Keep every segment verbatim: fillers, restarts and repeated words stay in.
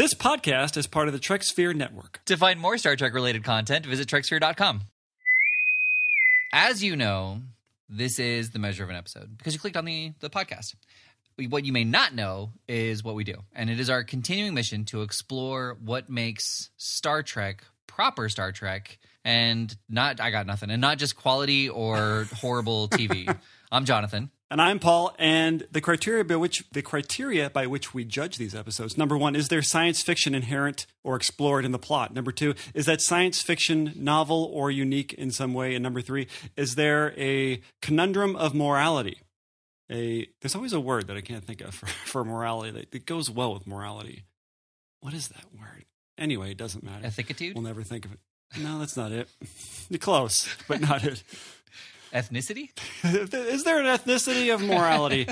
This podcast is part of the TrekSphere Network. To find more Star Trek-related content, visit trek sphere dot com. As you know, this is the measure of an episode because you clicked on the, the podcast. What you may not know is what we do, and it is our continuing mission to explore what makes Star Trek proper Star Trek and not I got nothing and not just quality or horrible T V. I'm Jonathan. And I'm Paul, and the criteria by which the criteria by which we judge these episodes: number one, is there science fiction inherent or explored in the plot? Number two, is that science fiction novel or unique in some way? And number three, is there a conundrum of morality? A, there's always a word that I can't think of for, for morality that, that goes well with morality. What is that word? Anyway, it doesn't matter. Ethicitude? We'll never think of it. No, that's not it. You're close, but not it. Ethnicity? Is there an ethnicity of morality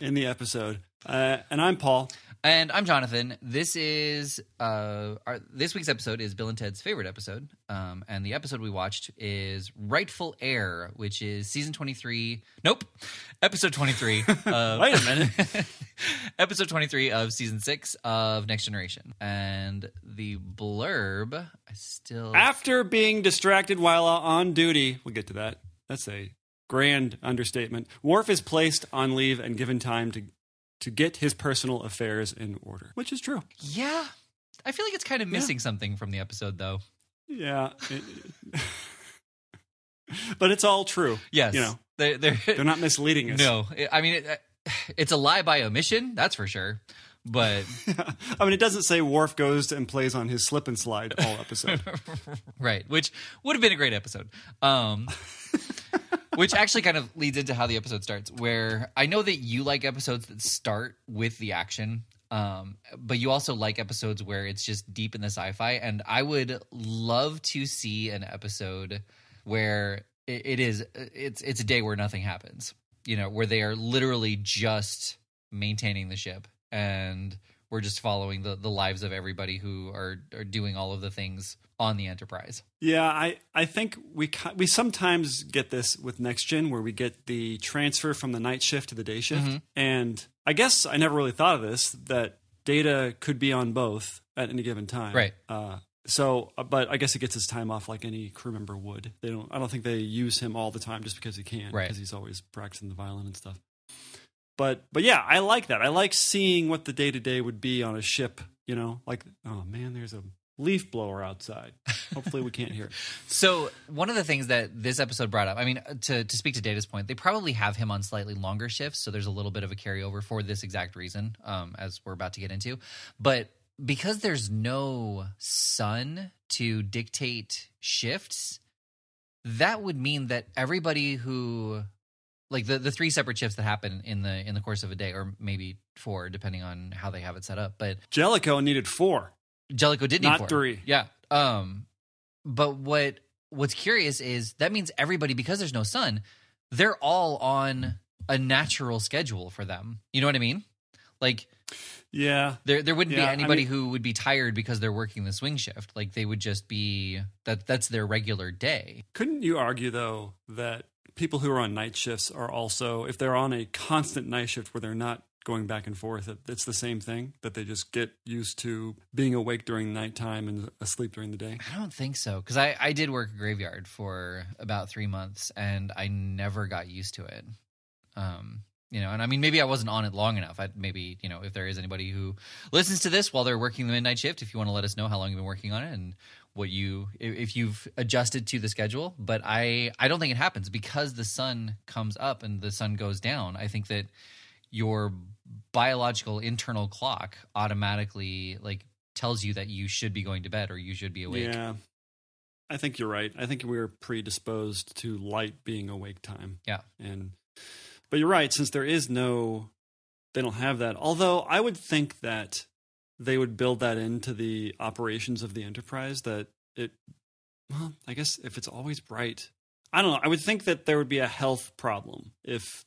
in the episode? Uh, and I'm Paul. And I'm Jonathan. This is uh, our, this week's episode is Bill and Ted's favorite episode, um, and the episode we watched is "Rightful Heir," which is season twenty-three. Nope, episode twenty-three. Uh, Wait a minute, episode twenty-three of season six of Next Generation. And the blurb, I still after being distracted while on duty. We'll get to that. That's a grand understatement. Worf is placed on leave and given time to. to get his personal affairs in order, which is true. Yeah. I feel like it's kind of missing yeah. something from the episode, though. Yeah. It, but it's all true. Yes. You know, they're, they're, they're not misleading us. No. I mean, it, it's a lie by omission, that's for sure. But I mean, it doesn't say Worf goes and plays on his slip and slide all episode. Right, which would have been a great episode. Um Which actually kind of leads into how the episode starts, where I know that you like episodes that start with the action, um, but you also like episodes where it's just deep in the sci-fi. And I would love to see an episode where it, it is it's it's a day where nothing happens, you know, where they are literally just maintaining the ship, and we're just following the, the lives of everybody who are are doing all of the things on the Enterprise. Yeah, I, I think we we sometimes get this with Next Gen, where we get the transfer from the night shift to the day shift. Mm-hmm. And I guess I never really thought of this, that Data could be on both at any given time. Right. Uh, so, but I guess he gets his time off like any crew member would. They don't. I don't think they use him all the time just because he can, right? Because he's always practicing the violin and stuff. But but yeah, I like that. I like seeing what the day-to-day would be on a ship, you know? Like, oh man, there's a leaf blower outside. Hopefully we can't hear it. So one of the things that this episode brought up, I mean, to, to speak to Data's point, they probably have him on slightly longer shifts, so there's a little bit of a carryover for this exact reason, um, as we're about to get into. But because there's no sun to dictate shifts, that would mean that everybody who... Like the, the three separate shifts that happen in the in the course of a day, or maybe four, depending on how they have it set up. But Jellicoe needed four. Jellicoe did need four. Not three. Yeah. Um, but what what's curious is that means everybody, because there's no sun, they're all on a natural schedule for them. You know what I mean? Like, yeah, there there wouldn't yeah, be anybody I mean, who would be tired because they're working the swing shift. Like they would just be that that's their regular day. Couldn't you argue though that people who are on night shifts are also, if they're on a constant night shift where they're not going back and forth, it's the same thing, that they just get used to being awake during nighttime and asleep during the day? I don't think so, because I, I did work a graveyard for about three months, and I never got used to it. Um, you know, and I mean, maybe I wasn't on it long enough. I Maybe, you know, if there is anybody who listens to this while they're working the midnight shift, if you want to let us know how long you've been working on it and what you if you've adjusted to the schedule. But I, I don't think it happens because the sun comes up and the sun goes down. I think that your biological internal clock automatically like tells you that you should be going to bed or you should be awake. Yeah, I think you're right. I think we are predisposed to light being awake time. Yeah, and but you're right, since there is no, they don't have that. Although I would think that they would build that into the operations of the Enterprise, that it, well, I guess if it's always bright, I don't know. I would think that there would be a health problem if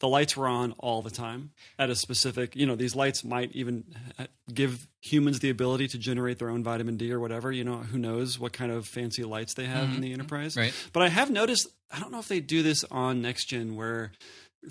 the lights were on all the time at a specific, you know, these lights might even give humans the ability to generate their own vitamin D or whatever, you know, who knows what kind of fancy lights they have mm-hmm. in the Enterprise. Right. But I have noticed, I don't know if they do this on Next Gen, where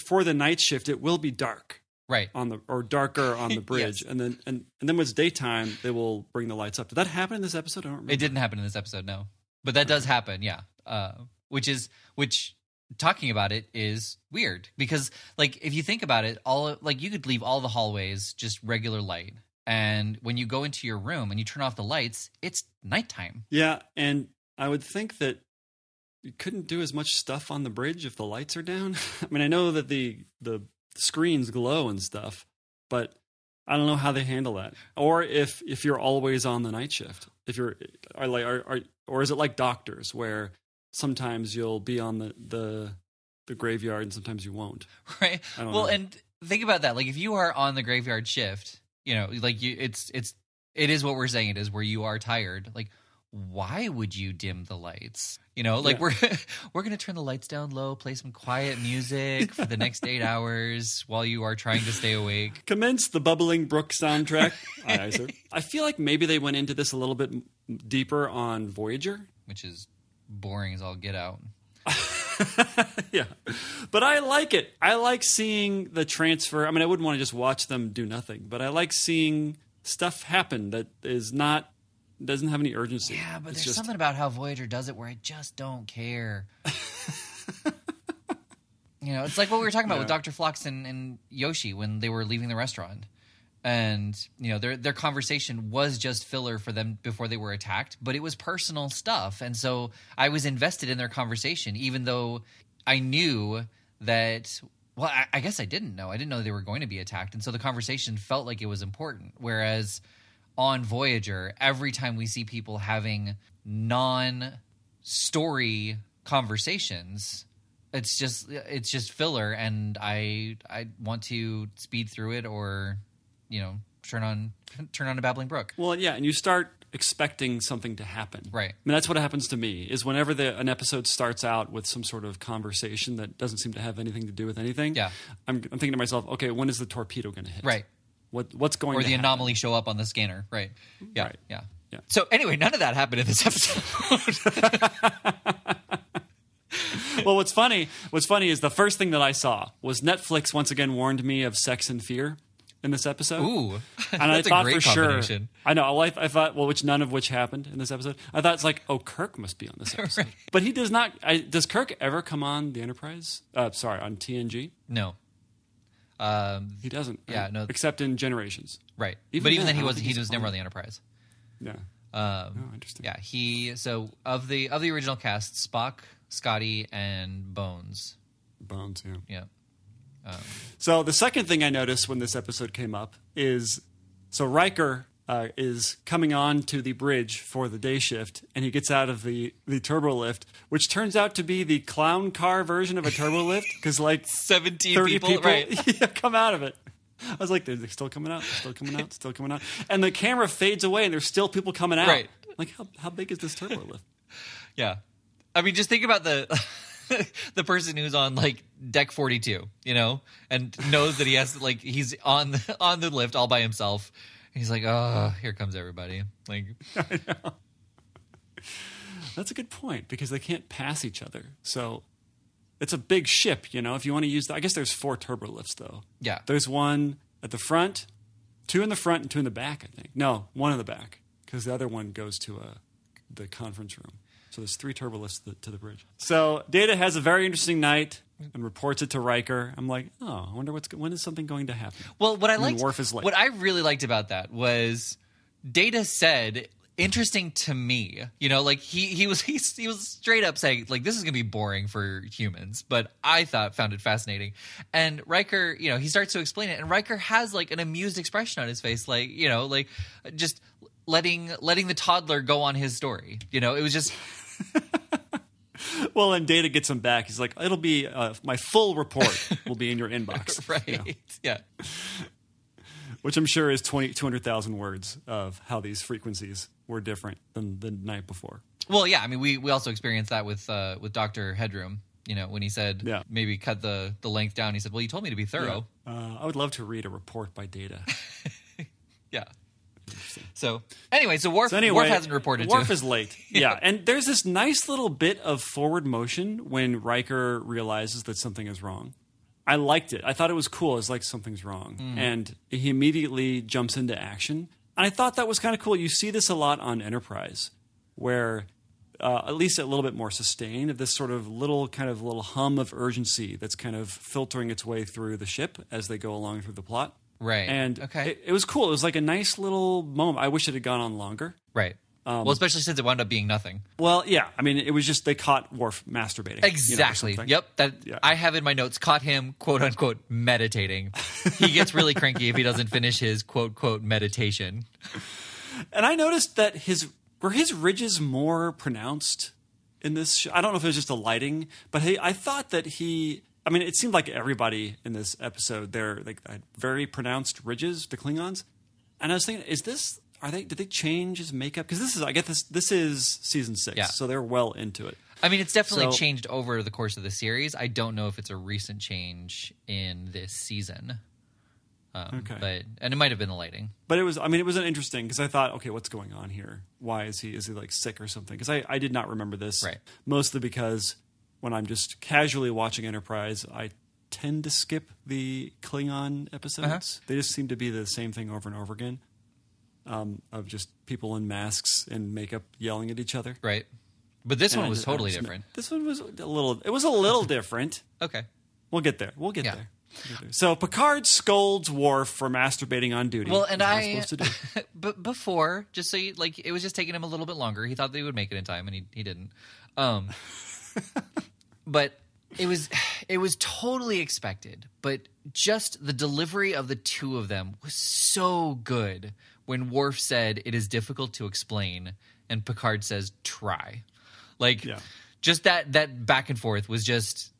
for the night shift, it will be dark. right on the or darker on the bridge, yes. and then and, and then when it's daytime, they will bring the lights up. Did that happen in this episode? I don't remember. It didn't happen in this episode, no. But that does happen, yeah. Uh, which is which. Talking about it is weird because, like, if you think about it, all like you could leave all the hallways just regular light, and when you go into your room and you turn off the lights, it's nighttime. Yeah, and I would think that you couldn't do as much stuff on the bridge if the lights are down. I mean, I know that the the screens glow and stuff, but I don't know how they handle that. Or if if you're always on the night shift, if you're are like, are, are, or is it like doctors where sometimes you'll be on the, the the graveyard and sometimes you won't. Right. Well, know. And think about that. Like if you are on the graveyard shift, you know, like you, it's it's it is what we're saying it is, where you are tired. Like, why would you dim the lights? You know, like yeah. we're we're gonna turn the lights down low, play some quiet music for the next eight hours while you are trying to stay awake. Commence the Bubbling Brook soundtrack. Aye, aye, sir. I feel like maybe they went into this a little bit deeper on Voyager, which is boring as all get out. Yeah. But I like it. I like seeing the transfer. I mean, I wouldn't want to just watch them do nothing, but I like seeing stuff happen that is not, doesn't have any urgency. Yeah, but it's there's just something about how Voyager does it where I just don't care. You know, it's like what we were talking about yeah. with Doctor Phlox and, and Yoshi when they were leaving the restaurant. And, you know, their their conversation was just filler for them before they were attacked, but it was personal stuff. And so I was invested in their conversation, even though I knew that – well, I, I guess I didn't know. I didn't know they were going to be attacked. And so the conversation felt like it was important, whereas on Voyager, every time we see people having non-story conversations – it's just it's just filler, and I I want to speed through it, or you know, turn on turn on a babbling brook. Well, yeah, and you start expecting something to happen, right? I mean, that's what happens to me is whenever the, an episode starts out with some sort of conversation that doesn't seem to have anything to do with anything. Yeah, I'm, I'm thinking to myself, okay, when is the torpedo going to hit? Right. What what's going? Or the to anomaly happen? Show up on the scanner? Right. Yeah. Right. Yeah. Yeah. So anyway, none of that happened in this episode. Well, what's funny, what's funny is the first thing that I saw was Netflix once again warned me of sex and fear in this episode. Ooh, and that's I thought a great for combination. Sure. I know. I, I thought, well, which none of which happened in this episode. I thought it's like, oh, Kirk must be on this episode, right. But he does not. I, does Kirk ever come on the Enterprise? Uh, sorry, on T N G? No, um, he doesn't. Yeah, right? No, except in Generations, right? Even but even then, then he was he was never on the Enterprise. Yeah. Um, oh, interesting. Yeah, he. So of the of the original cast, Spock, Scotty, and Bones. Bones, yeah. Yeah. Um, so the second thing I noticed when this episode came up is, so Riker uh, is coming on to the bridge for the day shift, and he gets out of the, the turbo lift, which turns out to be the clown car version of a turbo lift, because like seventeen people, people right. yeah, come out of it. I was like, they're still coming out, still coming out, still coming out. And the camera fades away, and there's still people coming out. Right. Like, how, how big is this turbo lift? Yeah. I mean, just think about the the person who's on like deck forty-two, you know, and knows that he has like he's on the, on the lift all by himself. And he's like, oh, here comes everybody. Like, I know. That's a good point because they can't pass each other. So it's a big ship, you know. If you want to use, the, I guess there's four turbo lifts though. Yeah, there's one at the front, two in the front, and two in the back. I think no, one in the back because the other one goes to a the conference room. So there's three turbo lifts to the, to the bridge. So Data has a very interesting night and reports it to Riker. I'm like, oh, I wonder what's when is something going to happen. Well, what I liked, Worf is late. What I really liked about that was Data said, interesting to me. You know, like he he was he, he was straight up saying like this is gonna be boring for humans, but I thought found it fascinating. And Riker, you know, he starts to explain it, and Riker has like an amused expression on his face, like you know, like just letting letting the toddler go on his story. You know, it was just. Well, and Data gets him back. He's like, it'll be uh, my full report will be in your inbox. Right. You know? Yeah. Which I'm sure is two hundred thousand words of how these frequencies were different than the night before. Well, yeah. I mean, we, we also experienced that with uh, with Doctor Headroom, you know, when he said yeah. maybe cut the, the length down. He said, well, you told me to be thorough. Yeah. Uh, I would love to read a report by Data. Yeah. So anyway, so Worf, so anyway, Worf hasn't reported Worf to Worf is late. Yeah. Yeah. And there's this nice little bit of forward motion when Riker realizes that something is wrong. I liked it. I thought it was cool. I was like, something's wrong. Mm. And he immediately jumps into action. And I thought that was kind of cool. You see this a lot on Enterprise, where uh, at least a little bit more sustained of this sort of little kind of little hum of urgency that's kind of filtering its way through the ship as they go along through the plot. Right. And okay. it, it was cool. It was like a nice little moment. I wish it had gone on longer. Right. Um, well, especially since it wound up being nothing. Well, yeah. I mean, it was just they caught Worf masturbating. Exactly. You know, yep. That, yeah. I have in my notes, caught him, quote, unquote, meditating. He gets really cranky if he doesn't finish his, quote, quote, meditation. And I noticed that his were his ridges more pronounced in this show? I don't know if it was just the lighting, but he, I thought that he... I mean, it seemed like everybody in this episode, they're like they had very pronounced ridges, the Klingons. And I was thinking, is this... Are they? Did they change his makeup? Because this is, I get this. This is season six, yeah. So they're well into it. I mean, it's definitely so, changed over the course of the series. I don't know if it's a recent change in this season. Um, okay, but and it might have been the lighting. But it was. I mean, it was an interesting because I thought, okay, what's going on here? Why is he? Is he like sick or something? Because I, I did not remember this. Right. Mostly because when I'm just casually watching Enterprise, I tend to skip the Klingon episodes. Uh-huh. They just seem to be the same thing over and over again. Um, of just people in masks and makeup yelling at each other. Right. But this and one was just, totally different. This one was a little... It was a little different. Okay. We'll get there. We'll get, yeah. there. we'll get there. So Picard scolds Worf for masturbating on duty. Well, and I... supposed to do. But before, just so you... Like, it was just taking him a little bit longer. He thought they would make it in time, and he, he didn't. Um, but it was, it was totally expected. But just the delivery of the two of them was so good. When Worf said, it is difficult to explain, and Picard says, try. Like, yeah. just that that back and forth was just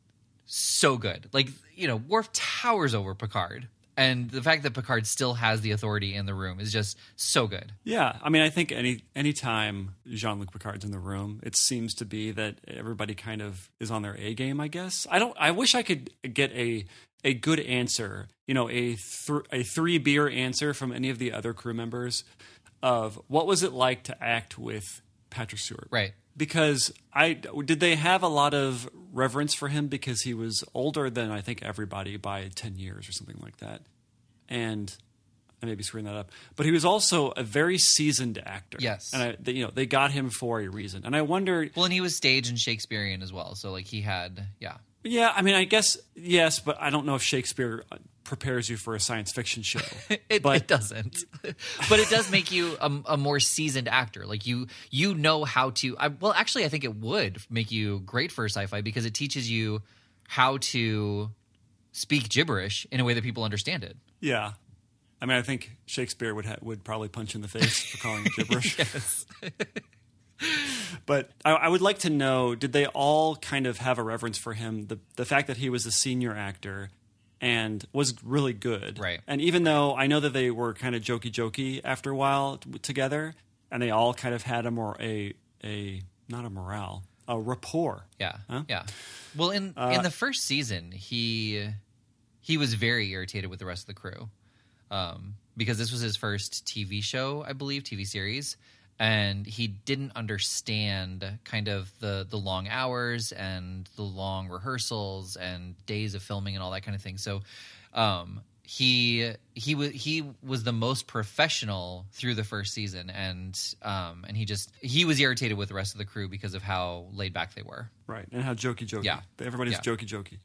so good. Like, you know, Worf towers over Picard. And the fact that Picard still has the authority in the room is just so good. Yeah. I mean, I think any any time Jean-Luc Picard's in the room, it seems to be that everybody kind of is on their A game, I guess. I don't. I wish I could get a... a good answer, you know, a th a three beer answer from any of the other crew members of what was it like to act with Patrick Stewart, right? Because I did they have a lot of reverence for him because he was older than I think everybody by ten years or something like that, and I may be screwing that up, but he was also a very seasoned actor. Yes, and I, they, you know they got him for a reason, and I wonder. Well, and he was stage and Shakespearean as well, so like he had, yeah. Yeah, I mean, I guess, yes, but I don't know if Shakespeare prepares you for a science fiction show. it, but it doesn't. But it does make you a, a more seasoned actor. Like, you you know how to... I, well, actually, I think it would make you great for sci-fi because it teaches you how to speak gibberish in a way that people understand it. Yeah. I mean, I think Shakespeare would, ha would probably punch you in the face for calling it gibberish. Yes. But I, I would like to know, did they all kind of have a reverence for him? The, the fact that he was a senior actor and was really good. Right. And even though I know that they were kind of jokey-jokey after a while together, and they all kind of had a more, a, a not a morale, a rapport. Yeah, huh? yeah. Well, in, uh, in the first season, he, he was very irritated with the rest of the crew um, because this was his first T V show, I believe, T V series. And he didn't understand kind of the, the long hours and the long rehearsals and days of filming and all that kind of thing. So um, he he was he was the most professional through the first season, and um, and he just he was irritated with the rest of the crew because of how laid back they were. Right, and how jokey jokey. Yeah, everybody's yeah. jokey jokey.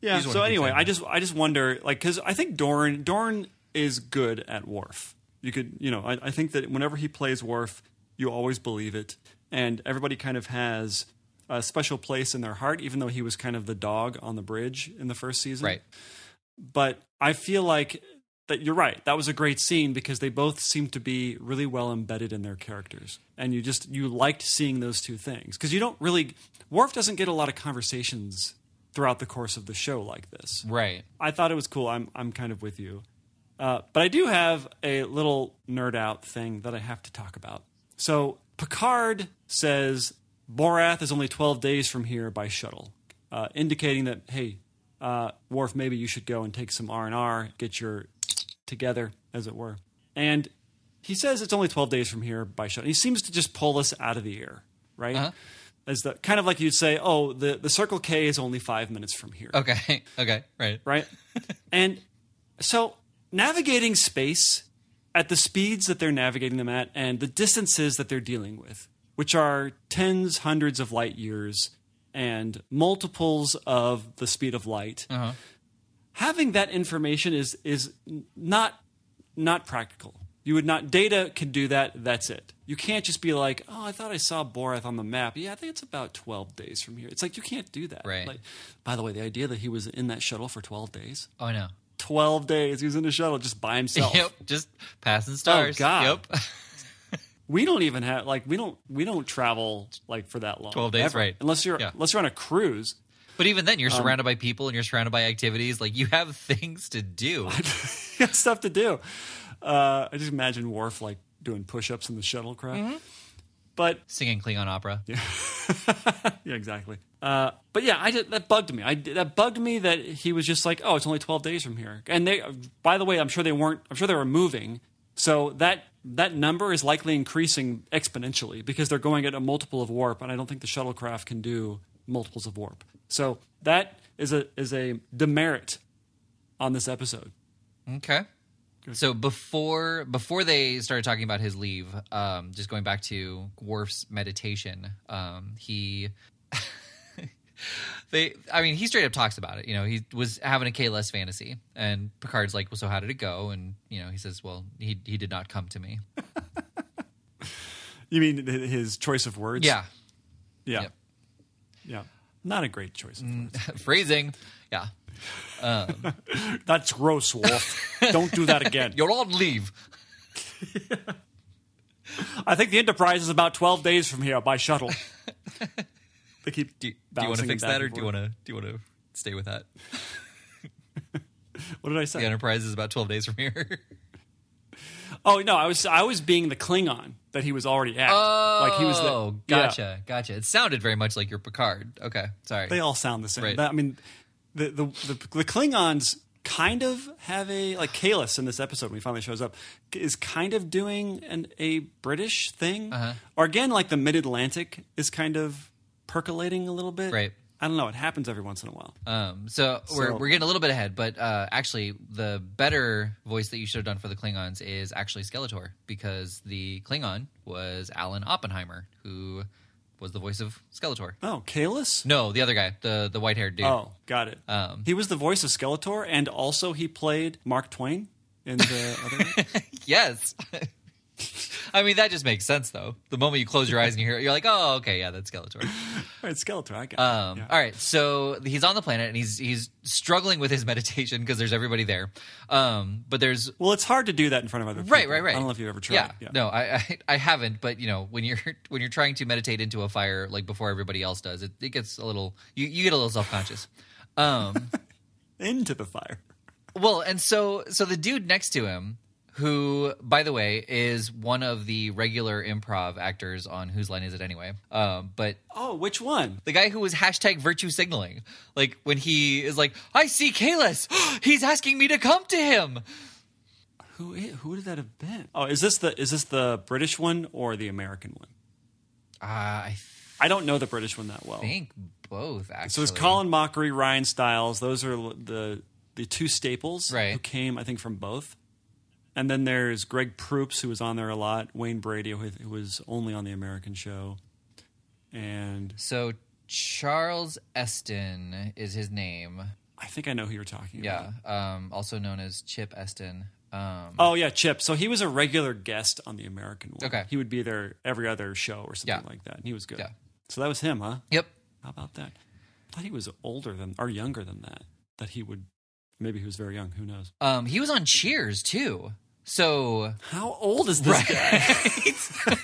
Yeah. So anyway, I just I just wonder like because I think Dorn Dorn is good at Worf. You could, you know, I, I think that whenever he plays Worf, you always believe it. And everybody kind of has a special place in their heart, even though he was kind of the dog on the bridge in the first season. Right. But I feel like that you're right. That was a great scene because they both seem to be really well embedded in their characters. And you just, you liked seeing those two things. Because you don't really, Worf doesn't get a lot of conversations throughout the course of the show like this. Right. I thought it was cool. I'm, I'm kind of with you. Uh, but I do have a little nerd out thing that I have to talk about. So Picard says Boreth is only twelve days from here by shuttle, uh, indicating that, hey, uh, Worf, maybe you should go and take some R and R, get your together, as it were. And he says it's only twelve days from here by shuttle. He seems to just pull us out of the air, right? Uh-huh. Is that kind of like you'd say, oh, the, the Circle K is only five minutes from here. Okay. Okay. Right. Right. And so navigating space at the speeds that they're navigating them at and the distances that they're dealing with, which are tens, hundreds of light years and multiples of the speed of light, uh-huh. having that information is is not not practical. You would not, Data can do that, that's it. You can't just be like, oh, I thought I saw Boreth on the map. Yeah, I think it's about twelve days from here. It's like, you can't do that. Right. Like, by the way, the idea that he was in that shuttle for twelve days. Oh, no. twelve days. He was in the shuttle just by himself. Yep, just passing stars. Oh, God. Yep. We don't even have, like, we don't we don't travel, like, for that long. twelve days, ever. Right. Unless you're, yeah. unless you're on a cruise. But even then, you're surrounded um, by people and you're surrounded by activities. Like, you have things to do. You have stuff to do. Uh, I just imagine Worf, like, doing push-ups in the shuttlecraft. Mm-hmm. But singing Klingon opera. Yeah, yeah, exactly. Uh, but yeah, I did, that bugged me. I, that bugged me that he was just like, oh, it's only twelve days from here. And they, by the way, I'm sure they weren't, I'm sure they were moving. So that that number is likely increasing exponentially because they're going at a multiple of warp, and I don't think the shuttlecraft can do multiples of warp. So that is a is a demerit on this episode. Okay. So before before they started talking about his leave, um, just going back to Worf's meditation, um, he, they, I mean, he straight up talks about it. You know, he was having a Kahless fantasy, and Picard's like, "Well, so how did it go?" And you know, he says, "Well, he he did not come to me." You mean his choice of words? Yeah, yeah, yep. yeah. Not a great choice of words. Phrasing, yeah. Um, that's gross, Worf. Don't do that again. You're on leave. Yeah. I think the Enterprise is about twelve days from here by shuttle. They keep. Do, do you want to fix that, or do you want to do you want to stay with that? What did I say? The Enterprise is about twelve days from here. Oh no, I was I was being the Klingon that he was already at. Oh, like he was the, gotcha, yeah. gotcha. It sounded very much like your Picard. Okay, sorry. They all sound the same. Right. That, I mean. The, the the the Klingons kind of have a like Kahless in this episode when he finally shows up is kind of doing an a British thing, uh-huh. or again like the Mid Atlantic is kind of percolating a little bit. Right. I don't know. It happens every once in a while. Um. So, so we're we're getting a little bit ahead, but uh, actually the better voice that you should have done for the Klingons is actually Skeletor, because the Klingon was Alan Oppenheimer, who was the voice of Skeletor. Oh, Kahless? No, the other guy, the, the white-haired dude. Oh, got it. Um, he was the voice of Skeletor, and also he played Mark Twain in the other one? Yes. I mean, that just makes sense, though. The moment you close your eyes and you hear it, you're like, oh, okay, yeah, that's Skeletor. All right, Skeletor, I got um, it. Yeah. All right, so he's on the planet, and he's he's struggling with his meditation because there's everybody there. Um, but there's... Well, it's hard to do that in front of other people. Right, right, right. I don't know if you've ever tried. Yeah, yeah. No, I, I I haven't, but, you know, when you're when you're trying to meditate into a fire, like, before everybody else does, it, it gets a little... You, you get a little self-conscious. Um, into the fire. Well, and so so the dude next to him, who, by the way, is one of the regular improv actors on Whose Line Is It Anyway? Um, but oh, which one? The guy who was hashtag virtue signaling. Like, when he is like, I see Kahless. He's asking me to come to him. Who who would that have been? Oh, is this the is this the British one or the American one? Uh, I I don't know the British one that well. I think both, actually. So it's Colin Mochrie, Ryan Stiles. Those are the, the two staples, right, who came, I think, from both. And then there's Greg Proops, who was on there a lot. Wayne Brady, who was only on the American show. And so Charles Esten is his name. I think I know who you're talking yeah, about. Yeah, um, also known as Chip Esten. Um, oh, yeah, Chip. So he was a regular guest on the American one. Okay. He would be there every other show or something yeah. like that, and he was good. Yeah. So that was him, huh? Yep. How about that? I thought he was older than or younger than that, that he would – maybe he was very young. Who knows? Um, he was on Cheers, too. So how old is this right? guy?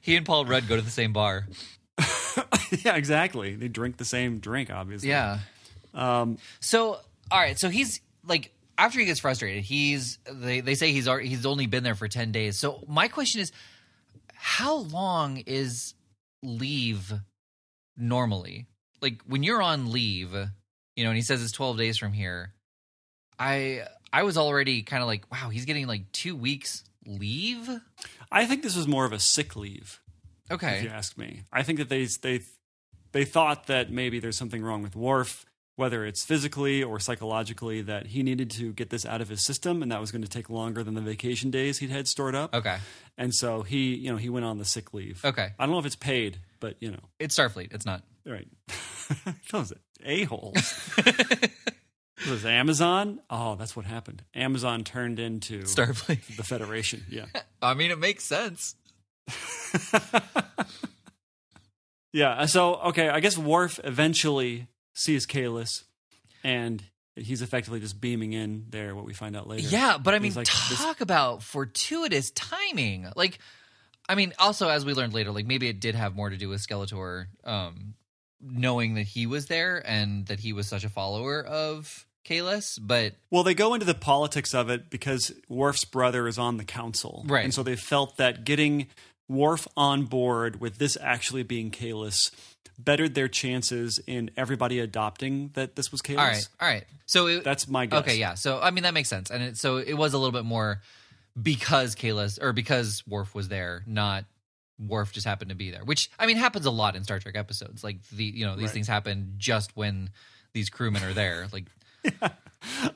He and Paul Rudd go to the same bar. Yeah, exactly. They drink the same drink, obviously. Yeah. Um, so, all right. So he's like, after he gets frustrated, he's they they say he's already, he's only been there for ten days. So my question is, how long is leave normally? Like, when you're on leave, you know, and he says it's twelve days from here. I. I was already kind of like, wow, he's getting like two weeks leave? I think this was more of a sick leave. Okay. If you ask me, I think that they they they thought that maybe there's something wrong with Worf, whether it's physically or psychologically, that he needed to get this out of his system, and that was going to take longer than the vacation days he'd had stored up. Okay. And so he, you know, he went on the sick leave. Okay. I don't know if it's paid, but you know, it's Starfleet. It's not. Right. Those a-holes. It was Amazon. Oh, that's what happened. Amazon turned into Starfleet, the Federation. Yeah. I mean, it makes sense. Yeah. So, okay, I guess Worf eventually sees Kahless, and he's effectively just beaming in there. What we find out later. Yeah, but I mean, like, talk this about fortuitous timing. Like, I mean, also as we learned later, like maybe it did have more to do with Skeletor um, knowing that he was there and that he was such a follower of Kahless, but... Well, they go into the politics of it because Worf's brother is on the council. Right. And so they felt that getting Worf on board with this actually being Kahless bettered their chances in everybody adopting that this was Kahless. All right, all right. So it, that's my guess. Okay, yeah. So, I mean, that makes sense. And it, so it was a little bit more because Kahless, or because Worf was there, not Worf just happened to be there. Which, I mean, happens a lot in Star Trek episodes. Like, the you know, these right. things happen just when these crewmen are there. Like... Yeah.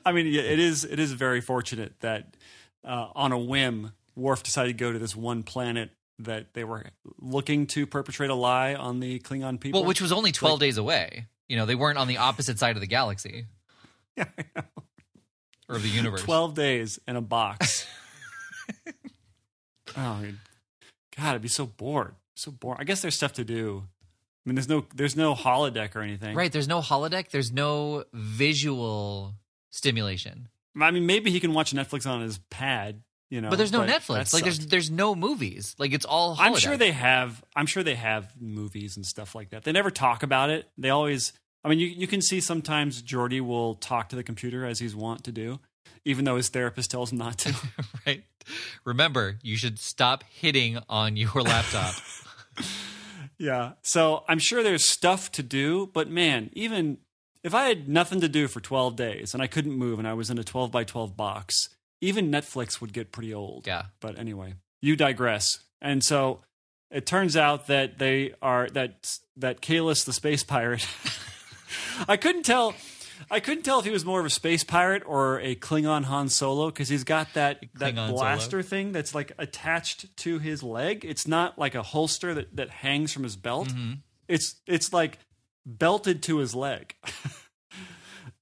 I mean, yeah, it is it is very fortunate that uh, on a whim, Worf decided to go to this one planet that they were looking to perpetrate a lie on the Klingon people. Well, which was only twelve like, days away. You know, they weren't on the opposite side of the galaxy. Yeah, I know. Or of the universe. twelve days in a box. Oh, God, I'd be so bored. So bored. I guess there's stuff to do. I mean, there's no there's no holodeck or anything. Right, there's no holodeck. There's no visual stimulation. I mean, maybe he can watch Netflix on his pad, you know. But there's no but Netflix. Like, there's there's no movies. Like, it's all holodeck. I'm sure they have I'm sure they have movies and stuff like that. They never talk about it. They always I mean, you you can see sometimes Geordi will talk to the computer as he's wont to do, even though his therapist tells him not to. Right. Remember, you should stop hitting on your laptop. Yeah, so I'm sure there's stuff to do, but man, even if I had nothing to do for twelve days and I couldn't move and I was in a twelve by twelve box, even Netflix would get pretty old. Yeah. But anyway, you digress. And so it turns out that they are that that Kahless, the space pirate. I couldn't tell. I couldn't tell if he was more of a space pirate or a Klingon Han Solo, because he's got that, that blaster Solo. thing that's like attached to his leg. It's not like a holster that, that hangs from his belt. Mm-hmm. It's it's like belted to his leg.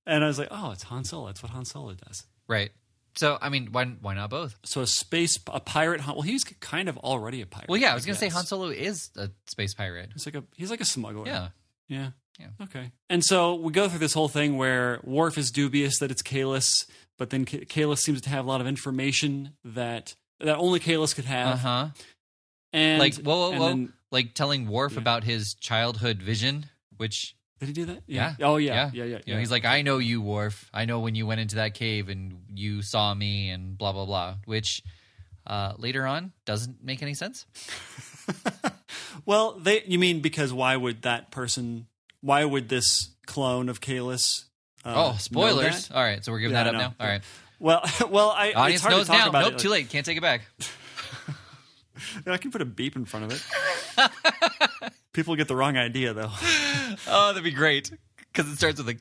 And I was like, oh, it's Han Solo. That's what Han Solo does. Right. So, I mean, why why not both? So a space, a pirate, well, he's kind of already a pirate. Well, yeah, I was going to say Han Solo is a space pirate. He's like a, he's like a smuggler. Yeah. Yeah. Yeah. Okay. And so we go through this whole thing where Worf is dubious that it's Kahless, but then K Kahless seems to have a lot of information that that only Kahless could have. Uh-huh. And like whoa, whoa, whoa. Then, like telling Worf yeah. about his childhood vision, which did he do that? Yeah. yeah. Oh yeah. Yeah, yeah, yeah. You yeah. know, he's like, I know you, Worf. I know when you went into that cave and you saw me and blah blah blah, which uh later on doesn't make any sense. Well, they you mean because why would that person Why would this clone of Kahless? Uh, oh, spoilers! All right, so we're giving yeah, that up now. All right. Well, well, I audience it's hard knows to talk now. About nope, it. Like, too late. Can't take it back. I can put a beep in front of it. People get the wrong idea, though. Oh, that'd be great because it starts with a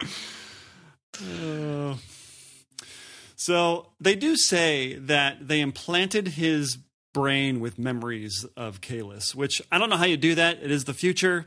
K. uh, so they do say that they implanted his brain with memories of Kahless, which I don't know how you do that. It is the future,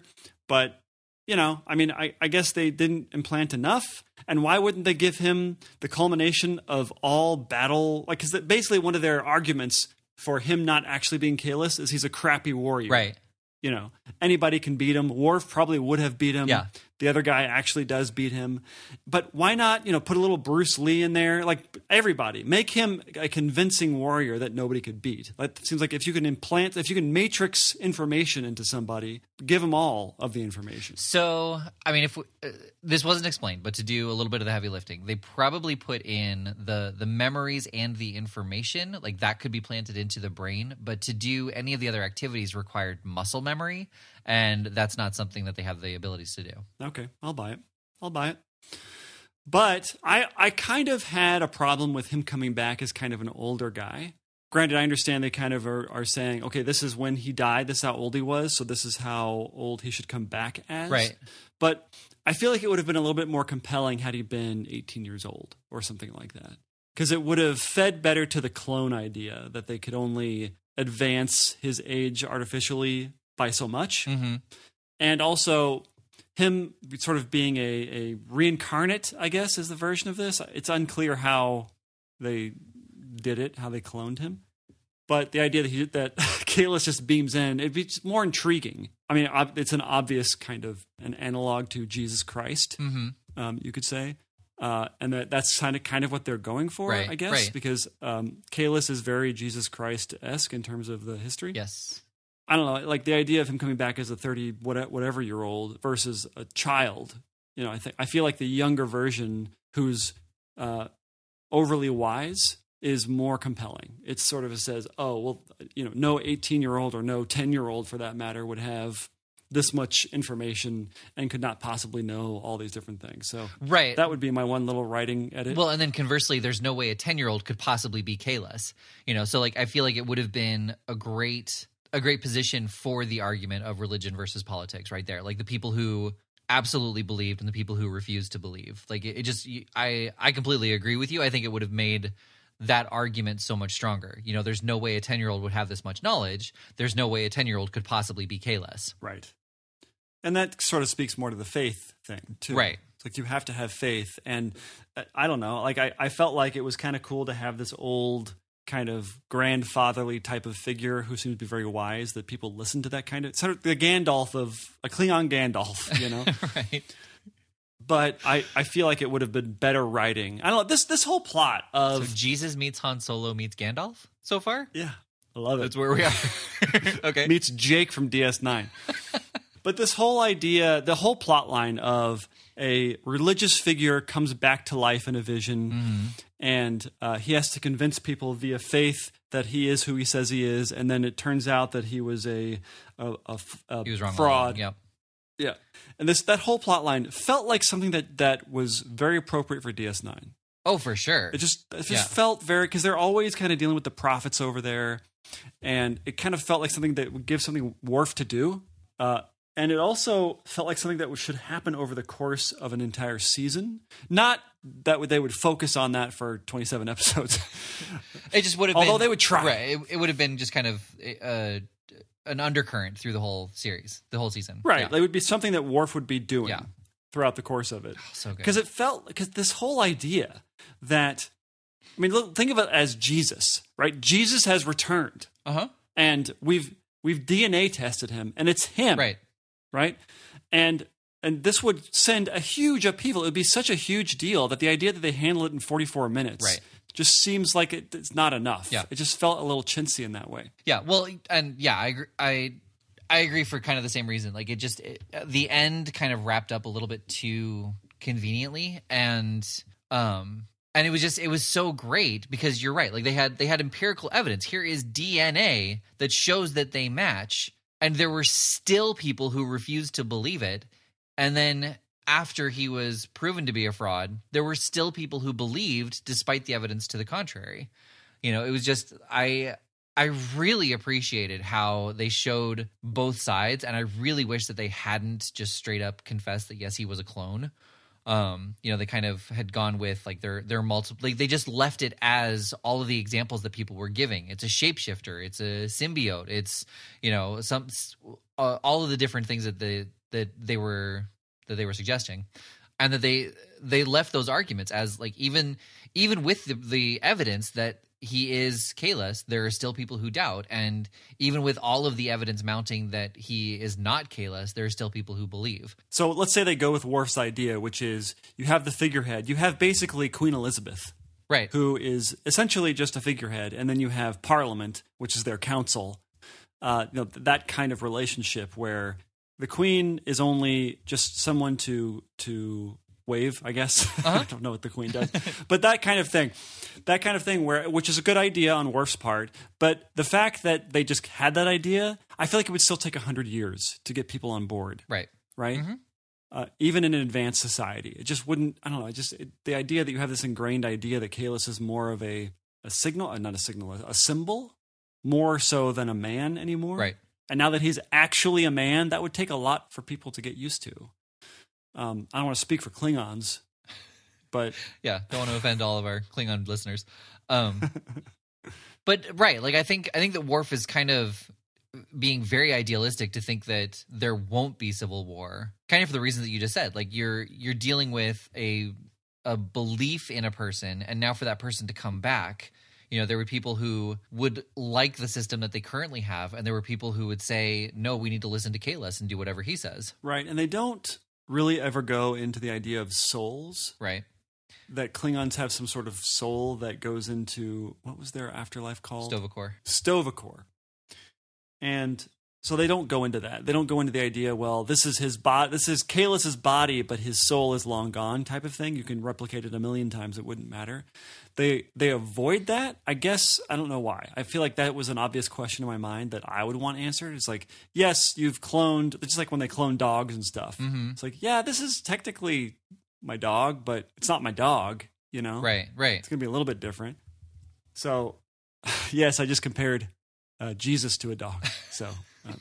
but you know, I mean, I, I guess they didn't implant enough. And why wouldn't they give him the culmination of all battle? Like, because basically one of their arguments for him not actually being Kahless is he's a crappy warrior, right? You know, anybody can beat him. Worf probably would have beat him. Yeah. The other guy actually does beat him. But why not, you know, put a little Bruce Lee in there? Like, everybody. Make him a convincing warrior that nobody could beat. That seems like if you can implant, if you can matrix information into somebody, give them all of the information. So, I mean, if we, uh, this wasn't explained, but to do a little bit of the heavy lifting, they probably put in the, the memories and the information. Like, that could be planted into the brain. But to do any of the other activities required muscle memory. Memory, and that's not something that they have the abilities to do. Okay, I'll buy it. I'll buy it. But I, I kind of had a problem with him coming back as kind of an older guy. Granted, I understand they kind of are, are saying, okay, this is when he died, this is how old he was, so this is how old he should come back as. Right. But I feel like it would have been a little bit more compelling had he been eighteen years old or something like that. Because it would have fed better to the clone idea that they could only advance his age artificially by so much. Mm-hmm. And also him sort of being a, a reincarnate, I guess, is the version of this. It's unclear how they did it, how they cloned him. But the idea that he, that Kahless just beams in, it'd be more intriguing. I mean, it's an obvious kind of an analog to Jesus Christ, mm-hmm. um, you could say. Uh, and that, that's kind of, kind of what they're going for, right, I guess, right. because um, Kahless is very Jesus Christ-esque in terms of the history. Yes. I don't know, like the idea of him coming back as a thirty whatever year old versus a child. You know, I think I feel like the younger version who's uh, overly wise is more compelling. It sort of says, oh, well, you know, no eighteen year old or no ten year old for that matter would have this much information and could not possibly know all these different things. So right. that would be my one little writing edit. Well, and then conversely, there's no way a ten-year-old could possibly be Kahless. You know, so like I feel like it would have been a great a great position for the argument of religion versus politics right there. Like the people who absolutely believed and the people who refused to believe. Like it, it just I, – I completely agree with you. I think it would have made – that argument so much stronger. You know, there's no way a ten-year-old would have this much knowledge. There's no way a ten-year-old could possibly be Kahless. Right. And that sort of speaks more to the faith thing, too. Right. It's like you have to have faith. And I don't know, like I, I felt like it was kind of cool to have this old kind of grandfatherly type of figure who seems to be very wise, that people listen to that kind of, sort of the Gandalf of, a Klingon Gandalf, you know? Right. But I, I feel like it would have been better writing. I don't know, this this whole plot of so Jesus meets Han Solo meets Gandalf so far? Yeah. I love it. That's where we are. Okay. Meets Jake from D S nine. But this whole idea, the whole plot line of a religious figure comes back to life in a vision, mm-hmm. and uh, he has to convince people via faith that he is who he says he is, and then it turns out that he was a, a, a, a he was wrong fraud. Yep. Yeah, and this that whole plot line felt like something that that was very appropriate for D S nine. Oh, for sure. It just it just yeah. felt very, because they're always kind of dealing with the prophets over there, and it kind of felt like something that would give something Worf to do, uh, and it also felt like something that should happen over the course of an entire season. Not that they would focus on that for twenty-seven episodes. It just would have, although been, they would try. Right, it, it would have been just kind of. Uh, an undercurrent through the whole series, the whole season. Right. Yeah. It would be something that Worf would be doing yeah. throughout the course of it. Oh, so good. Because it felt, because this whole idea that, I mean, look, think of it as Jesus, right? Jesus has returned. Uh-huh. And we've, we've D N A tested him, and it's him. Right. Right. And, and this would send a huge upheaval. It would be such a huge deal that the idea that they handle it in forty-four minutes. Right. Just seems like it, it's not enough. Yeah. It just felt a little chintzy in that way. Yeah. Well, and yeah, I I I agree for kind of the same reason. Like it just it, the end kind of wrapped up a little bit too conveniently, and um and it was just it was so great because you're right. Like they had they had empirical evidence. Here is D N A that shows that they match, and there were still people who refused to believe it. And then after he was proven to be a fraud, there were still people who believed despite the evidence to the contrary. You know, it was just I I really appreciated how they showed both sides, and I really wish that they hadn't just straight up confessed that yes, he was a clone. Um, you know, they kind of had gone with like their their multiple like they just left it as all of the examples that people were giving. It's a shapeshifter, it's a symbiote, it's you know, some uh, all of the different things that the that they were that they were suggesting, and that they they left those arguments as like even even with the, the evidence that he is Kahless, there are still people who doubt, and even with all of the evidence mounting that he is not Kahless, there are still people who believe. So let's say they go with Worf's idea, which is you have the figurehead, you have basically Queen Elizabeth, right, who is essentially just a figurehead, and then you have Parliament, which is their council. Uh, you know, that kind of relationship where the queen is only just someone to to wave, I guess. Uh-huh. I don't know what the queen does. But that kind of thing. That kind of thing, where which is a good idea on Worf's part. But the fact that they just had that idea, I feel like it would still take one hundred years to get people on board. Right. Right? Mm-hmm. uh, even in an advanced society. It just wouldn't, I don't know, it just it, the idea that you have this ingrained idea that Kahless is more of a, a signal, uh, not a signal, a symbol, more so than a man anymore. Right. And now that he's actually a man, that would take a lot for people to get used to. Um, I don't want to speak for Klingons, but yeah, don't want to offend all of our Klingon listeners. Um, but right, like I think I think that Worf is kind of being very idealistic to think that there won't be civil war, kind of for the reason that you just said. Like you're you're dealing with a a belief in a person, and now for that person to come back. You know, there were people who would like the system that they currently have, and there were people who would say, no, we need to listen to Kahless and do whatever he says. Right, and they don't really ever go into the idea of souls. Right. That Klingons have some sort of soul that goes into, what was their afterlife called? Sto-Vo-Kor. Sto-Vo-Kor. And so they don't go into that. They don't go into the idea, well, this is his body, this is Kahless's body, but his soul is long gone type of thing. You can replicate it a million times, it wouldn't matter. They they avoid that. I guess I don't know why. I feel like that was an obvious question in my mind that I would want answered. It's like, yes, you've cloned. It's just like when they clone dogs and stuff. Mm-hmm. It's like, yeah, this is technically my dog, but it's not my dog. You know, right, right. It's gonna be a little bit different. So, yes, I just compared uh, Jesus to a dog. So, uh,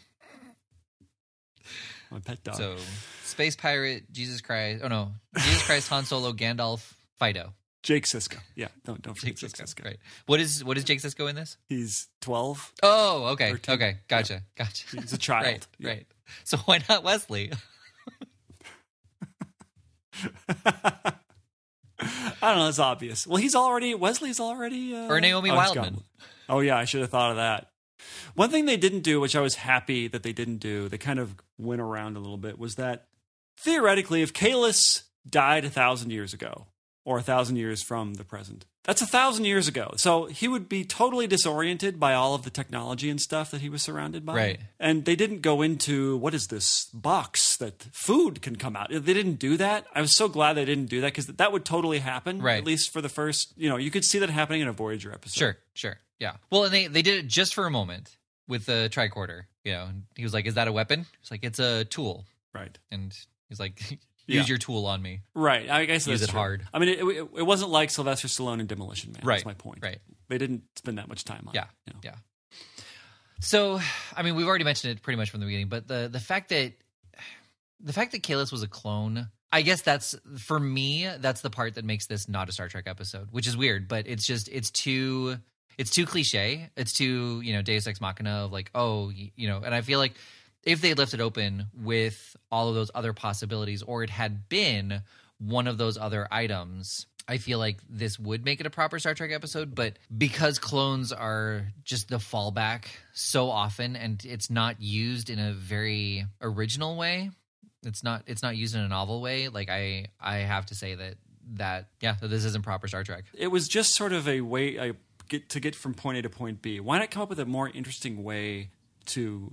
my pet dog. So, space pirate, Jesus Christ. Oh no, Jesus Christ, Han Solo, Gandalf, Fido. Jake Sisko. Yeah, don't don't forget Jake Sisko. Sisko. Right. What is what is Jake Sisko in this? He's twelve. Oh, okay. thirteen. Okay. Gotcha. Yeah. Gotcha. He's a child. Right. Yeah. Right. So why not Wesley? I don't know, it's obvious. Well, he's already Wesley's already uh, or Naomi oh, Wildman. Oh yeah, I should have thought of that. One thing they didn't do, which I was happy that they didn't do, they kind of went around a little bit, was that theoretically if Kahless died a thousand years ago, or a thousand years from the present. That's a thousand years ago. So he would be totally disoriented by all of the technology and stuff that he was surrounded by. Right. And they didn't go into, what is this box that food can come out? They didn't do that. I was so glad they didn't do that because that would totally happen. Right. At least for the first, you know, you could see that happening in a Voyager episode. Sure, sure, yeah. Well, and they, they did it just for a moment with the tricorder. You know, and he was like, is that a weapon? It's like, it's a tool. Right. And he's like... Use yeah. your tool on me. Right. I guess Use that's it true. hard. I mean, it, it, it wasn't like Sylvester Stallone and Demolition Man. Right. That's my point. Right. They didn't spend that much time on yeah. it. You know? Yeah. So, I mean, we've already mentioned it pretty much from the beginning, but the, the fact that the fact that Kahless was a clone, I guess that's, for me, that's the part that makes this not a Star Trek episode, which is weird, but it's just, it's too, it's too cliche. It's too, you know, Deus Ex Machina of like, oh, you know, and I feel like, if they left it open with all of those other possibilities, or it had been one of those other items, I feel like this would make it a proper Star Trek episode. But because clones are just the fallback so often, and it's not used in a very original way, it's not it's not used in a novel way. Like I, I have to say that that yeah, that this isn't proper Star Trek. It was just sort of a way I get to get from point A to point B. Why not come up with a more interesting way to?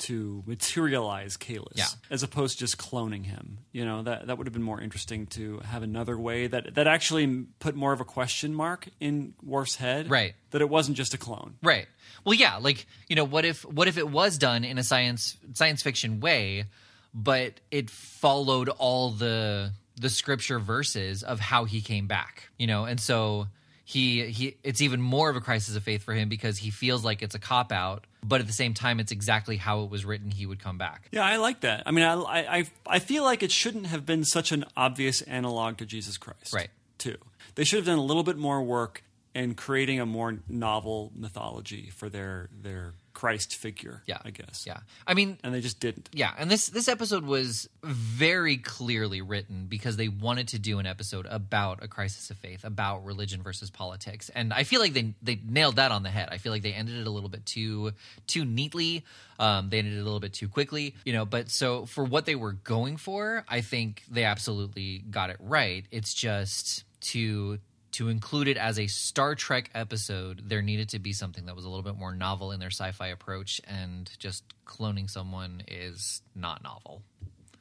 to materialize Kahless yeah. as opposed to just cloning him. You know, that, that would have been more interesting to have another way that, that actually put more of a question mark in Worf's head. Right. That it wasn't just a clone. Right. Well, yeah. Like, you know, what if, what if it was done in a science, science fiction way, but it followed all the, the scripture verses of how he came back, you know? And so he, he, it's even more of a crisis of faith for him because he feels like it's a cop out, but at the same time, it's exactly how it was written he would come back. Yeah, I like that. I mean, I, I, I feel like it shouldn't have been such an obvious analog to Jesus Christ. Right. Too. They should have done a little bit more work in creating a more novel mythology for their their Christ figure, yeah. I guess. Yeah. I mean... And they just didn't. Yeah, and this, this episode was very clearly written because they wanted to do an episode about a crisis of faith, about religion versus politics. And I feel like they they nailed that on the head. I feel like they ended it a little bit too too neatly. Um, they ended it a little bit too quickly, you know. But so for what they were going for, I think they absolutely got it right. It's just to... To include it as a Star Trek episode, there needed to be something that was a little bit more novel in their sci-fi approach, and just cloning someone is not novel.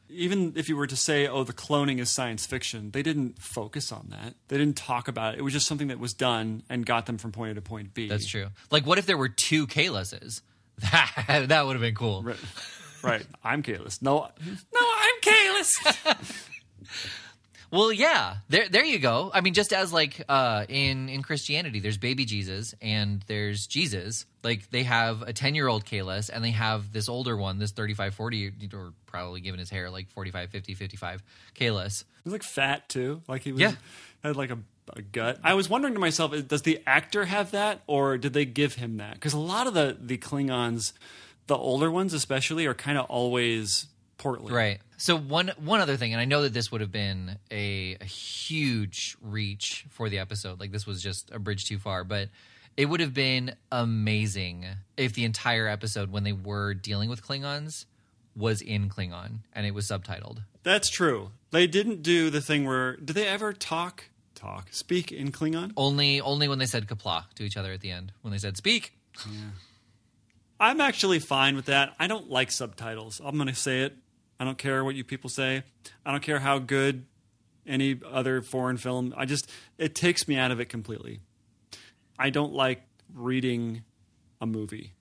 Even if you were to say, oh, the cloning is science fiction, they didn't focus on that. They didn't talk about it. It was just something that was done and got them from point A to point B. That's true. Like, what if there were two Kahllesses? That, that would have been cool. Right. Right. I'm Kahless. No, no, I'm Kahless. Kahless. Well, yeah, there there you go. I mean, just as like uh, in, in Christianity, there's baby Jesus and there's Jesus. Like they have a ten-year-old Kahless and they have this older one, this thirty-five, forty, or probably given his hair, like forty-five, fifty, fifty-five Kahless. He was like fat too. Like he was, yeah. had like a, a gut. I was wondering to myself, does the actor have that or did they give him that? Because a lot of the, the Klingons, the older ones especially, are kind of always portly. Right. So one one other thing, and I know that this would have been a, a huge reach for the episode. Like this was just a bridge too far, but it would have been amazing if the entire episode when they were dealing with Klingons was in Klingon and it was subtitled. That's true. They didn't do the thing where did they ever talk talk speak in Klingon? Only only when they said kapla to each other at the end. When they said speak. Yeah. I'm actually fine with that. I don't like subtitles. I'm going to say it. I don't care what you people say. I don't care how good any other foreign film. I just, it takes me out of it completely. I don't like reading a movie,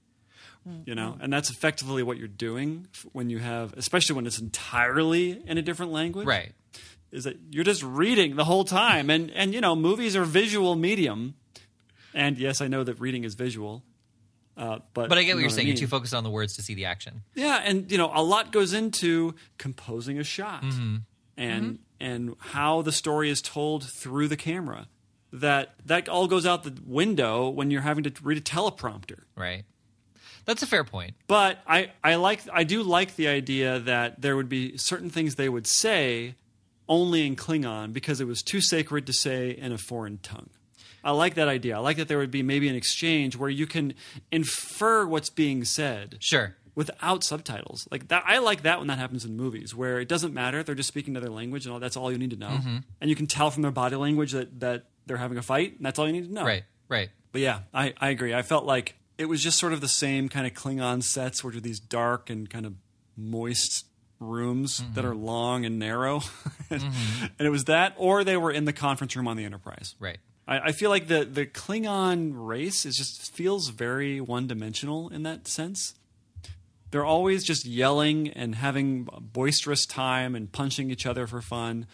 you know, and that's effectively what you're doing when you have, especially when it's entirely in a different language. Right. Is that you're just reading the whole time. And, and you know, movies are visual medium. And yes, I know that reading is visual. Uh, but, but I get what you're saying. I mean. You're too focused on the words to see the action. Yeah, and you know, a lot goes into composing a shot mm-hmm. and mm-hmm. and how the story is told through the camera. That that all goes out the window when you're having to read a teleprompter. Right. That's a fair point. But I, I like I do like the idea that there would be certain things they would say only in Klingon because it was too sacred to say in a foreign tongue. I like that idea. I like that there would be maybe an exchange where you can infer what's being said. Sure. Without subtitles. Like that, I like that when that happens in movies where it doesn't matter. They're just speaking another language and all, that's all you need to know. Mm-hmm. And you can tell from their body language that, that they're having a fight and that's all you need to know. Right, right. But yeah, I, I agree. I felt like it was just sort of the same kind of Klingon sets, which are these dark and kind of moist rooms mm-hmm. that are long and narrow. and, mm-hmm. and it was that or they were in the conference room on the Enterprise. Right. I feel like the, the Klingon race is just feels very one-dimensional in that sense. They're always just yelling and having a boisterous time and punching each other for fun.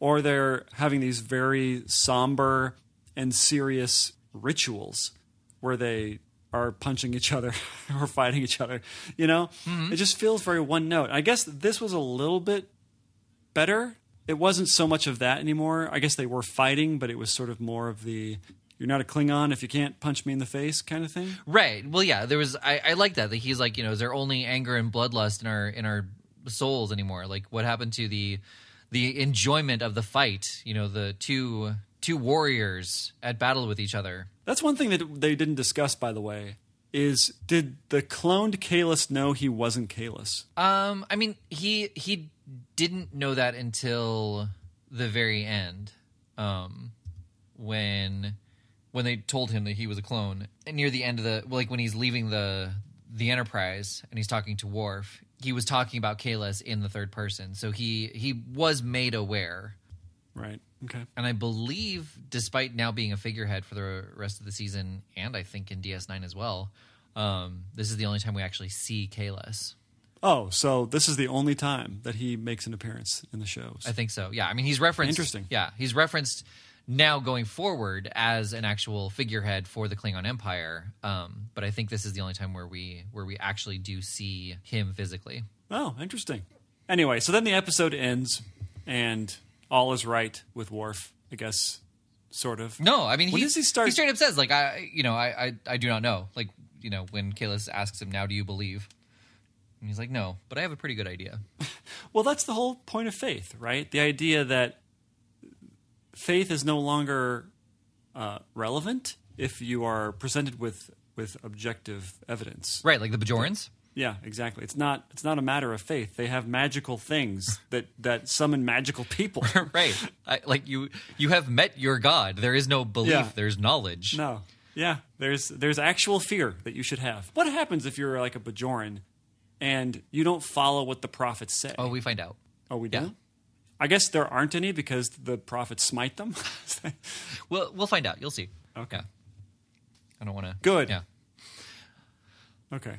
Or they're having these very somber and serious rituals where they are punching each other or fighting each other. You know? Mm-hmm. It just feels very one-note. I guess this was a little bit better. It wasn't so much of that anymore. I guess they were fighting, but it was sort of more of the "you're not a Klingon if you can't punch me in the face" kind of thing. Right. Well, yeah. There was. I, I like that. Like he's like, you know, is there only anger and bloodlust in our in our souls anymore? Like, what happened to the the enjoyment of the fight? You know, the two two warriors at battle with each other. That's one thing that they didn't discuss, by the way. Is did the cloned Kahless know he wasn't Kahless? Um, I mean, he he didn't know that until the very end, um, when when they told him that he was a clone. And near the end of the, like when he's leaving the the Enterprise and he's talking to Worf, he was talking about Kahless in the third person, so he he was made aware. Right. Okay. And I believe, despite now being a figurehead for the rest of the season, and I think in D S nine as well, um, this is the only time we actually see Kahless. Oh, so this is the only time that he makes an appearance in the shows. I think so. Yeah, I mean, he's referenced. Interesting. Yeah, he's referenced now going forward as an actual figurehead for the Klingon Empire. Um, but I think this is the only time where we where we actually do see him physically. Oh, interesting. Anyway, so then the episode ends, and all is right with Worf, I guess, sort of. No, I mean, when he, does he, start? He straight up says, like, I, you know, I, I, I do not know. Like, you know, when Kahless asks him, now do you believe? And he's like, no, but I have a pretty good idea. Well, that's the whole point of faith, right? The idea that faith is no longer uh, relevant if you are presented with, with objective evidence. Right, like the Bajorans? Yeah, exactly. It's not it's not a matter of faith. They have magical things that, that summon magical people. Right. I, like you you have met your God. There is no belief. Yeah. There's knowledge. No. Yeah. There's there's actual fear that you should have. What happens if you're like a Bajoran and you don't follow what the prophets say? Oh, we find out. Oh, we do? Yeah. I guess there aren't any because the prophets smite them. Well, we'll find out. You'll see. Okay. Yeah. I don't want to. Good. Yeah. Okay.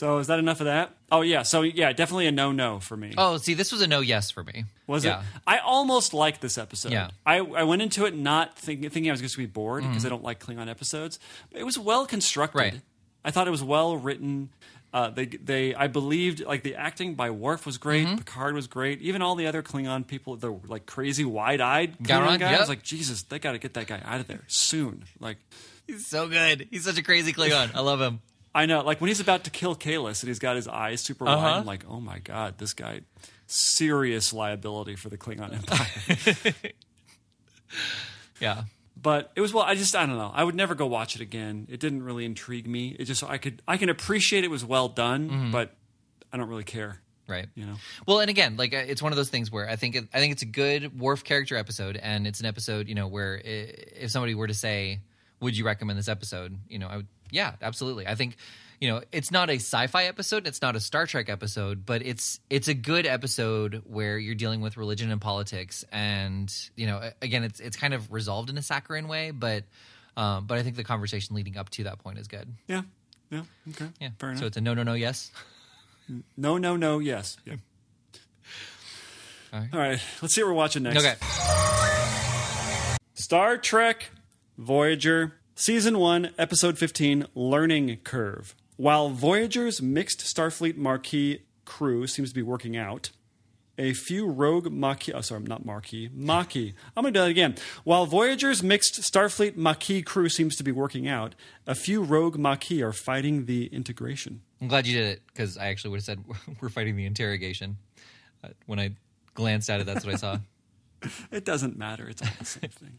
So is that enough of that? Oh, yeah. So, yeah, definitely a no-no for me. Oh, see, this was a no-yes for me. Was yeah. it? I almost liked this episode. Yeah. I, I went into it not think, thinking I was going to be bored because mm. I don't like Klingon episodes. But it was well-constructed. Right. I thought it was well-written. Uh, they, they, I believed, like, the acting by Worf was great. Mm-hmm. Picard was great. Even all the other Klingon people, the, like, crazy, wide-eyed Klingon guy. Yep. I was like, Jesus, they got to get that guy out of there soon. Like, he's so good. He's such a crazy Klingon. I love him. I know, like when he's about to kill Kahless and he's got his eyes super uh-huh. wide, I'm like, oh my God, this guy, serious liability for the Klingon Empire. Yeah. But it was, well, I just, I don't know. I would never go watch it again. It didn't really intrigue me. It just, I could, I can appreciate it was well done, mm-hmm. but I don't really care. Right. You know? Well, and again, like it's one of those things where I think, it, I think it's a good Worf character episode, and it's an episode, you know, where it, if somebody were to say, would you recommend this episode? You know, I would, yeah, absolutely. I think, you know, it's not a sci-fi episode. It's not a Star Trek episode, but it's it's a good episode where you're dealing with religion and politics. And, you know, again, it's it's kind of resolved in a saccharine way, but um, but I think the conversation leading up to that point is good. Yeah. Yeah. Okay. Yeah. Fair enough. So it's a no, no, no, yes. No, no, no, yes. Yeah. All right. All right. Let's see what we're watching next. Okay. Star Trek Voyager. Season one, Episode fifteen, Learning Curve. While Voyager's mixed Starfleet Maquis crew seems to be working out, a few rogue Maquis... Oh, sorry, not Maquis. Maquis. I'm going to do that again. While Voyager's mixed Starfleet Maquis crew seems to be working out, a few rogue Maquis are fighting the integration. I'm glad you did it, because I actually would have said we're fighting the interrogation. Uh, when I glanced at it, that's what I saw. It doesn't matter. It's all the same thing.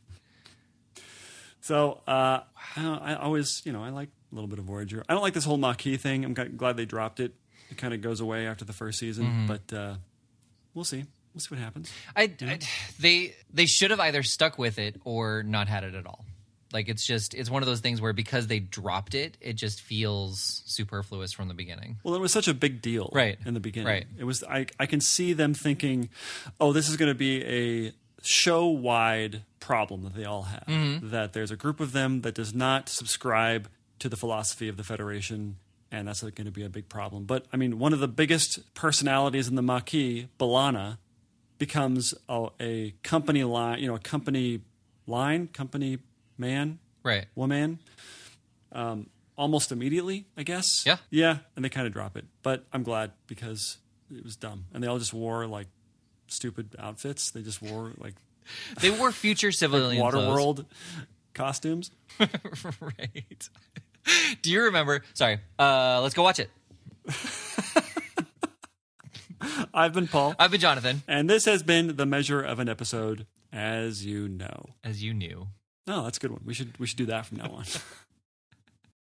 So uh, I always, you know, I like a little bit of Voyager. I don't like this whole Maquis thing. I'm glad they dropped it. It kind of goes away after the first season, mm-hmm. but uh, we'll see. We'll see what happens. I, you know? I, they they should have either stuck with it or not had it at all. Like it's just it's one of those things where because they dropped it, it just feels superfluous from the beginning. Well, it was such a big deal, right. in the beginning. Right. It was. I I can see them thinking, oh, this is going to be a show-wide problem that they all have, mm-hmm. that there's a group of them that does not subscribe to the philosophy of the Federation, and that's going to be a big problem. But, I mean, one of the biggest personalities in the Maquis, B'Elanna, becomes a, a company line, you know, a company line, company man, right. woman, um, almost immediately, I guess. Yeah. Yeah, and they kind of drop it. But I'm glad, because it was dumb. And they all just wore, like, stupid outfits. They just wore like they wore future civilian like Waterworld costumes. Right. Do you remember? Sorry. Uh, let's go watch it. I've been Paul. I've been Jonathan. And this has been The Measure of an Episode, as you know. As you knew. No, that's a good one. We should we should do that from now on.